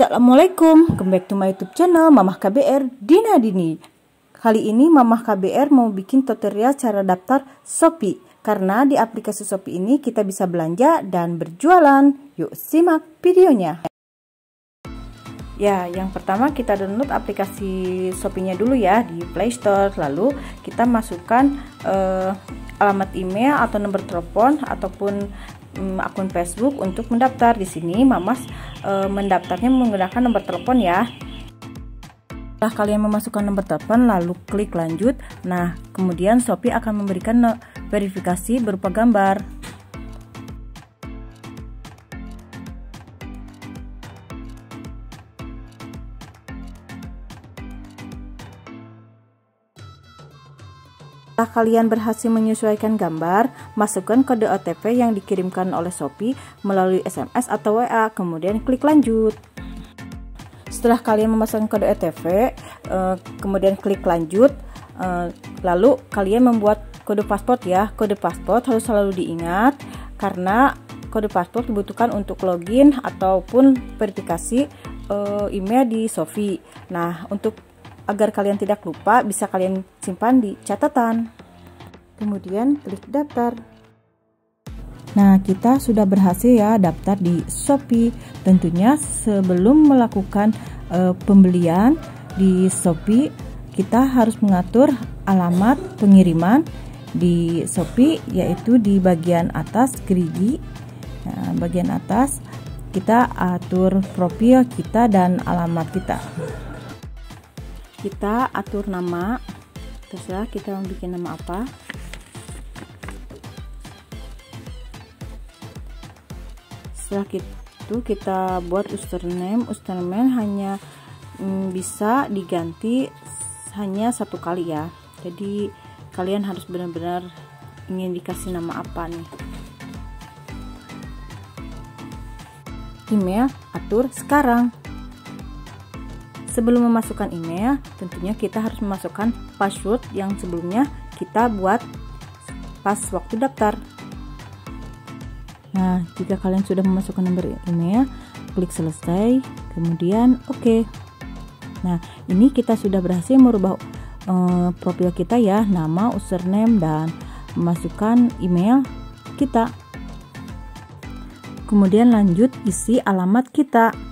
Assalamualaikum, welcome back to my YouTube channel Mamah KBR Dina Dini. Kali ini Mamah KBR mau bikin tutorial cara daftar Shopee, karena di aplikasi Shopee ini kita bisa belanja dan berjualan. Yuk simak videonya. Ya, yang pertama kita download aplikasi Shopee-nya dulu ya di Play Store. Lalu kita masukkan alamat email atau nomor telepon ataupun akun Facebook untuk mendaftar. Di sini Mamas mendaftarnya menggunakan nomor telepon ya. Setelah kalian memasukkan nomor telepon lalu klik lanjut. Nah, kemudian Shopee akan memberikan verifikasi berupa gambar. Setelah kalian berhasil menyesuaikan gambar, masukkan kode OTP yang dikirimkan oleh Shopee melalui SMS atau WA, kemudian klik lanjut. Setelah kalian memasukkan kode OTP, kemudian klik lanjut, lalu kalian membuat kode pasport ya. Kode pasport harus selalu diingat karena kode pasport dibutuhkan untuk login ataupun verifikasi email di Shopee. Nah, untuk agar kalian tidak lupa, bisa kalian simpan di catatan. Kemudian klik daftar. Nah, kita sudah berhasil ya daftar di Shopee. Tentunya sebelum melakukan pembelian di Shopee, kita harus mengatur alamat pengiriman di Shopee, yaitu di bagian atas gerigi. Nah, bagian atas kita atur profil kita dan alamat kita. Kita atur nama, terserah kita mau bikin nama apa. Setelah itu kita buat username. Username hanya bisa diganti hanya satu kali ya, jadi kalian harus benar-benar ingin dikasih nama apa nih. Email atur sekarang. Sebelum memasukkan email, tentunya kita harus memasukkan password yang sebelumnya kita buat pas waktu daftar. Nah, jika kalian sudah memasukkan nomor email, klik selesai, kemudian oke. Nah, ini kita sudah berhasil merubah profil kita ya, nama, username, dan memasukkan email kita. Kemudian lanjut isi alamat kita.